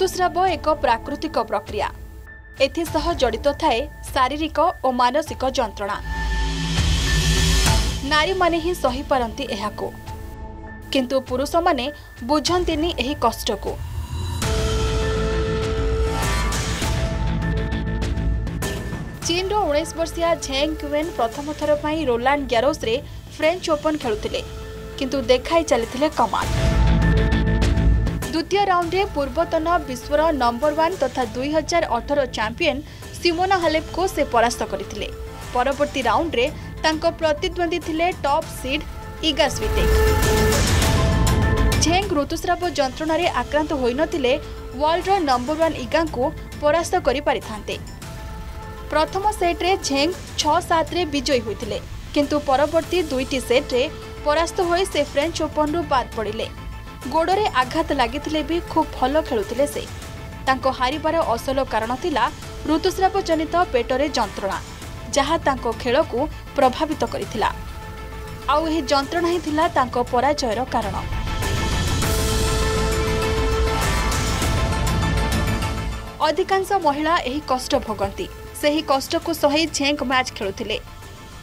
ऋतुस्राव एक प्राकृतिक प्रक्रिया एथिसह जड़ित थाए शारीरिक और मानसिक जंत्रणा नारी माने ही सही पारंती एहाको किंतु पुरुष माने बुझंतीनी एही कष्ट को। चीन रो 19 वर्षीय झेंग क्वेन प्रथम थर पर रोलांड ग्यारोस रे फ्रेंच ओपन खेलुथिले किंतु देखाई चलिथिले कमाल। द्वितीय राउंड रे पूर्वतन विश्वर नंबर 1 तथा 2018 चैंपियन सिमोना हालेप को से परास्त करथिले। परवर्ती राउंड रे तांको प्रतिद्वंदी थिले top seed Iga Swiatek. Zheng ऋतुस्राव जंत्रणा रे आक्रांत होई नथिले वर्ल्ड रो नंबर 1 इगा को परास्त करि पारिथांते। प्रथम सेट रे झेंग 6-7 रे विजयी होइथिले किंतु परवर्ती दुईटी सेट रे परास्त होई से फ्रेंच ओपन रो बाद पड़िले। गोड़े आघात लगिथिले भी खूब भल खेलुथिले से। तांको हारिबार असल कारण थिला ऋतुस्राव जनित पेटरे जंत्रणा जहाँ तांको खेल को प्रभावित करिथिला। आउ एही जंत्रणा ही थिला तांको पराजयर कारण। अधिकांश महिला एही कष्ट भोगंती। सेही कष्ट को सही झेंग मैच खेलुथिले।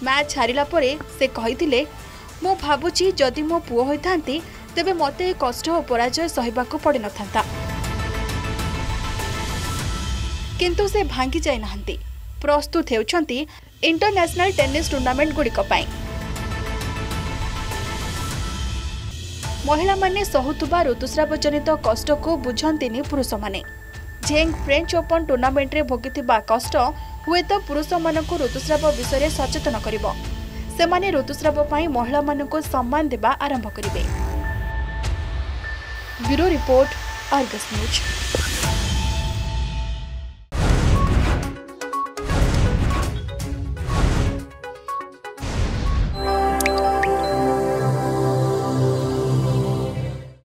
मैच हारिला परे से कहिथिले, मो भाबुची जदि मो पुओ होइथांती तेबे मत ए कष्ट और पराजय सहवाकू पड़ न था। किंतु से भांगी जाए नहांती। प्रस्तुत होती इंटरनेशनल टेनिस टूर्नामेंट गुड़िक। महिला माने सहुतुबा ऋतुस्राव जनित कष्ट को बुझंतीनि पुरुष माने। झेंग फ्रेंच ओपन टूर्नामेंट रे भोगिथिबा कष्ट हुए तो पुरुष मानकू ऋतुस्राव विषय में सचेतन करिबो। सेमाने ऋतुस्राव पई महिला मानकू सम्मान देबा आरंभ करिबे। Bureau report, Argus news.